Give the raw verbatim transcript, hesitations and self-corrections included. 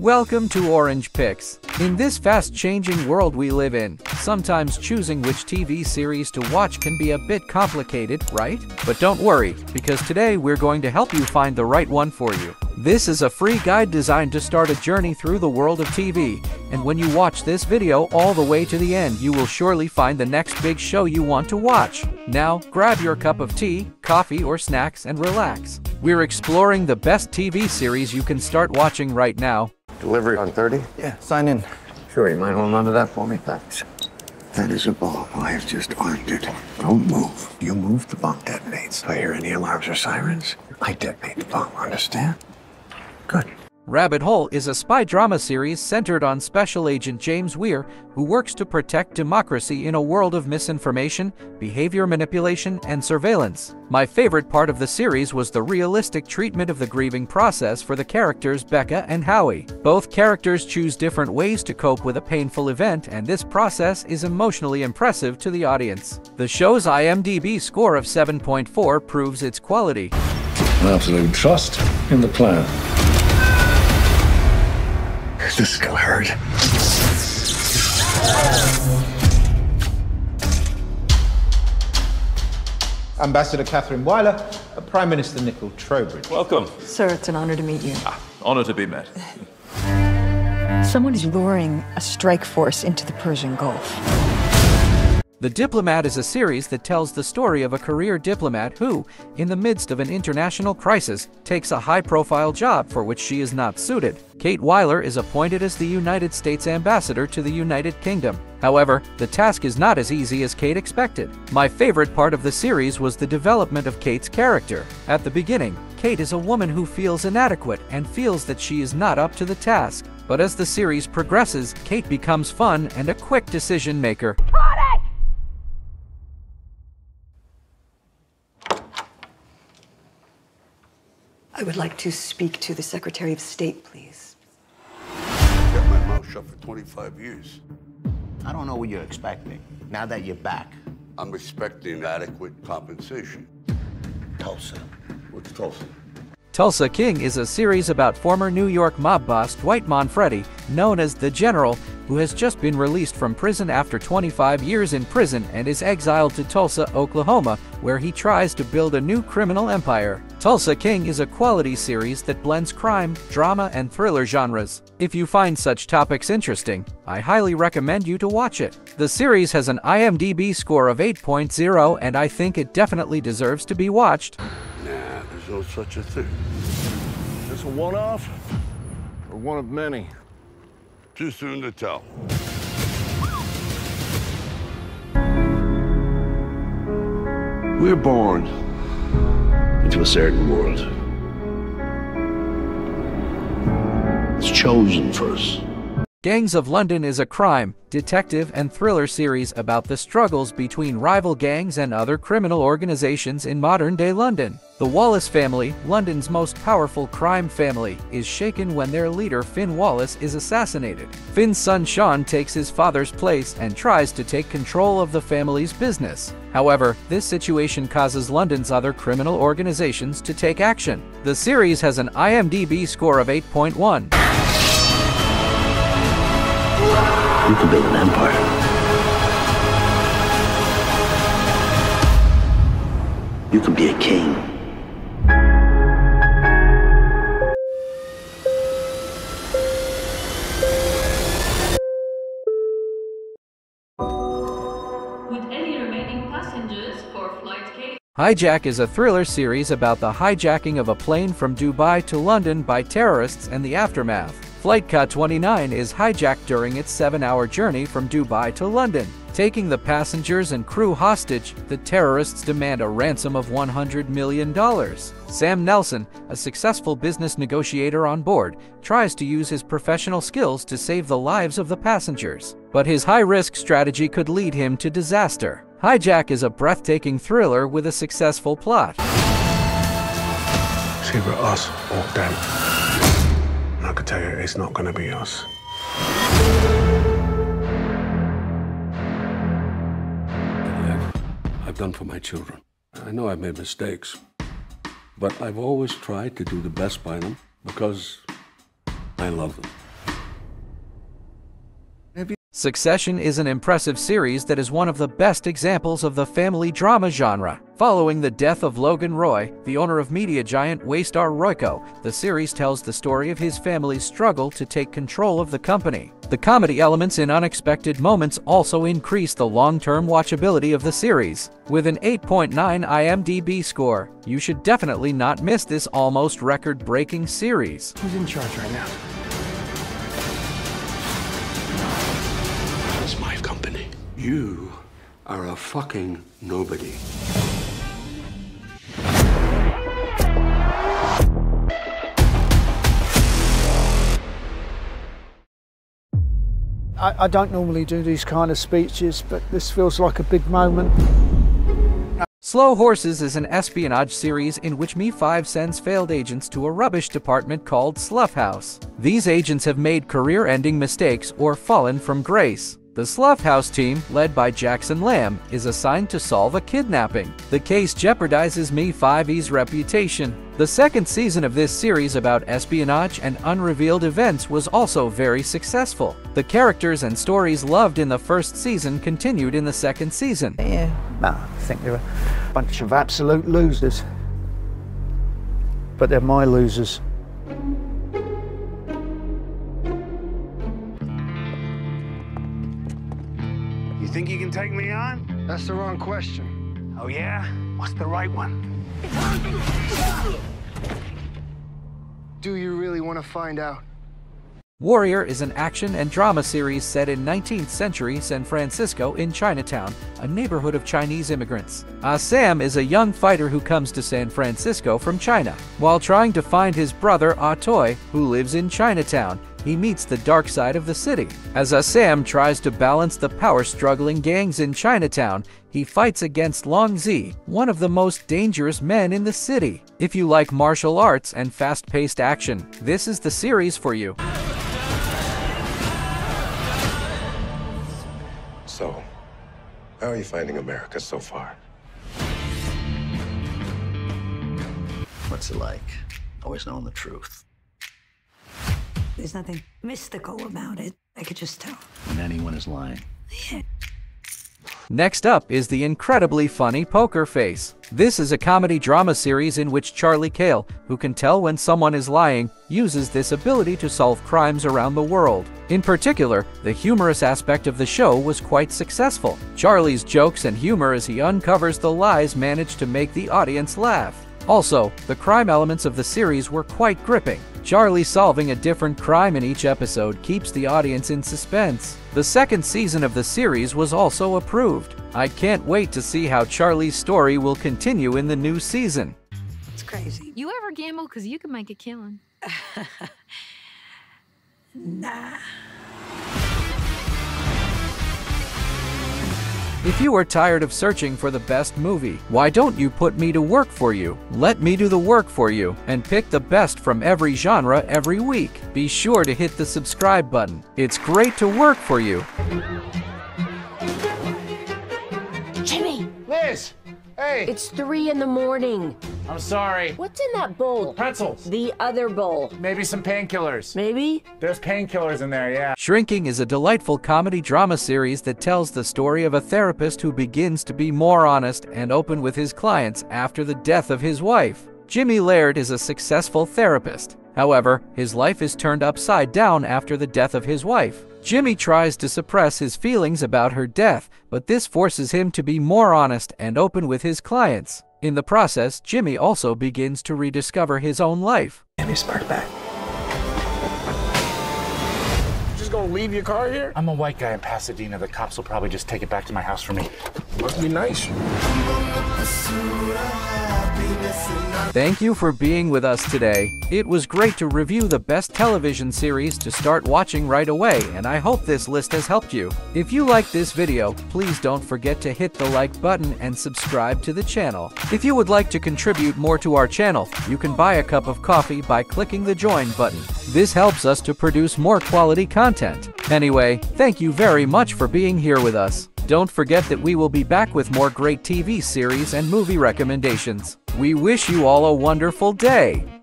Welcome to Orange Picks. In this fast-changing world we live in, sometimes choosing which T V series to watch can be a bit complicated, right? But don't worry, because today we're going to help you find the right one for you. This is a free guide designed to start a journey through the world of T V, and when you watch this video all the way to the end, you will surely find the next big show you want to watch. Now, grab your cup of tea, coffee or snacks and relax. We're exploring the best T V series you can start watching right now. Delivery on thirty? Yeah, sign in. Sure, you mind holding on to that for me? Thanks. That is a bomb. I have just armed it. Don't move. You move, the bomb detonates. If I hear any alarms or sirens, I detonate the bomb, understand? Good. Rabbit Hole is a spy drama series centered on Special Agent James Weir, who works to protect democracy in a world of misinformation, behavior manipulation, and surveillance. My favorite part of the series was the realistic treatment of the grieving process for the characters Becca and Howie. Both characters choose different ways to cope with a painful event, and this process is emotionally impressive to the audience. The show's I M D B score of seven point four proves its quality. Absolute trust in the plan. This is gonna hurt. Ambassador Catherine Wyler, Prime Minister Nicol Trowbridge. Welcome. Sir, it's an honor to meet you. Ah, honor to be met. Someone is luring a strike force into the Persian Gulf. The Diplomat is a series that tells the story of a career diplomat who, in the midst of an international crisis, takes a high-profile job for which she is not suited. Kate Wyler is appointed as the United States Ambassador to the United Kingdom. However, the task is not as easy as Kate expected. My favorite part of the series was the development of Kate's character. At the beginning, Kate is a woman who feels inadequate and feels that she is not up to the task. But as the series progresses, Kate becomes fun and a quick decision-maker. I would like to speak to the Secretary of State, please. I've kept my mouth shut for twenty-five years. I don't know what you're expecting, now that you're back. I'm expecting adequate compensation. Tulsa. What's Tulsa? Tulsa King is a series about former New York mob boss Dwight Manfredi, known as The General, who has just been released from prison after twenty-five years in prison and is exiled to Tulsa, Oklahoma, where he tries to build a new criminal empire. Tulsa King is a quality series that blends crime, drama, and thriller genres. If you find such topics interesting, I highly recommend you to watch it. The series has an I M D B score of eight point zero, and I think it definitely deserves to be watched. Nah, there's no such a thing. Is this a one-off or one of many? Too soon to tell. We're born into a certain world. It's chosen for us. Gangs of London is a crime, detective, and thriller series about the struggles between rival gangs and other criminal organizations in modern-day London. The Wallace family, London's most powerful crime family, is shaken when their leader Finn Wallace is assassinated. Finn's son Sean takes his father's place and tries to take control of the family's business. However, this situation causes London's other criminal organizations to take action. The series has an I M D B score of eight point one. You can build an empire. You can be a king. Hijack is a thriller series about the hijacking of a plane from Dubai to London by terrorists and the aftermath. Flight C A twenty-nine is hijacked during its seven-hour journey from Dubai to London. Taking the passengers and crew hostage, the terrorists demand a ransom of one hundred million dollars. Sam Nelson, a successful business negotiator on board, tries to use his professional skills to save the lives of the passengers, but his high-risk strategy could lead him to disaster. Hijack is a breathtaking thriller with a successful plot. It's either us or them. And I can tell you, it's not going to be us. I've, I've done for my children. I know I've made mistakes, but I've always tried to do the best by them because I love them. Succession is an impressive series that is one of the best examples of the family drama genre. Following the death of Logan Roy, the owner of media giant Waystar Royco, the series tells the story of his family's struggle to take control of the company. The comedy elements in unexpected moments also increase the long-term watchability of the series. With an eight point nine I M D B score, you should definitely not miss this almost record-breaking series. Who's in charge right now? It's my company. You are a fucking nobody. I don't normally do these kind of speeches, but this feels like a big moment. Slow Horses is an espionage series in which M I five sends failed agents to a rubbish department called Slough House. These agents have made career-ending mistakes or fallen from grace. The Slough House team, led by Jackson Lamb, is assigned to solve a kidnapping. The case jeopardizes M I five's reputation. The second season of this series about espionage and unrevealed events was also very successful. The characters and stories loved in the first season continued in the second season. Yeah, no, I think they're a bunch of absolute losers. But they're my losers. You think you can take me on? That's the wrong question. Oh yeah? What's the right one? Do you really want to find out? Warrior is an action and drama series set in nineteenth century San Francisco in Chinatown, a neighborhood of Chinese immigrants. Ah Sahm is a young fighter who comes to San Francisco from China. While trying to find his brother Ah Toy, who lives in Chinatown, he meets the dark side of the city. As Ah Sahm tries to balance the power-struggling gangs in Chinatown, he fights against Long Zi, one of the most dangerous men in the city. If you like martial arts and fast-paced action, this is the series for you. So, how are you finding America so far? What's it like? Always knowing the truth. There's nothing mystical about it. I could just tell. When anyone is lying. Yeah. Next up is the incredibly funny Poker Face. This is a comedy drama series in which Charlie Cale, who can tell when someone is lying, uses this ability to solve crimes around the world. In particular, the humorous aspect of the show was quite successful. Charlie's jokes and humor as he uncovers the lies managed to make the audience laugh. Also, the crime elements of the series were quite gripping. Charlie solving a different crime in each episode keeps the audience in suspense. The second season of the series was also approved. I can't wait to see how Charlie's story will continue in the new season. It's crazy. You ever gamble? Because you can make a killing. Nah. If you are tired of searching for the best movie, why don't you put me to work for you? Let me do the work for you and pick the best from every genre every week. Be sure to hit the subscribe button. It's great to work for you. Jimmy! Liz! Hey! It's three in the morning. I'm sorry. What's in that bowl? Pretzels. The other bowl. Maybe some painkillers. Maybe? There's painkillers in there, yeah. Shrinking is a delightful comedy drama series that tells the story of a therapist who begins to be more honest and open with his clients after the death of his wife. Jimmy Laird is a successful therapist. However, his life is turned upside down after the death of his wife. Jimmy tries to suppress his feelings about her death, but this forces him to be more honest and open with his clients. In the process, Jimmy also begins to rediscover his own life. Give me a spark back. You just gonna leave your car here? I'm a white guy in Pasadena. The cops will probably just take it back to my house for me. Must be nice. Thank you for being with us today. It was great to review the best television series to start watching right away, and I hope this list has helped you. If you like this video, please don't forget to hit the like button and subscribe to the channel. If you would like to contribute more to our channel, you can buy a cup of coffee by clicking the join button. This helps us to produce more quality content. Anyway, thank you very much for being here with us. Don't forget that we will be back with more great T V series and movie recommendations. We wish you all a wonderful day!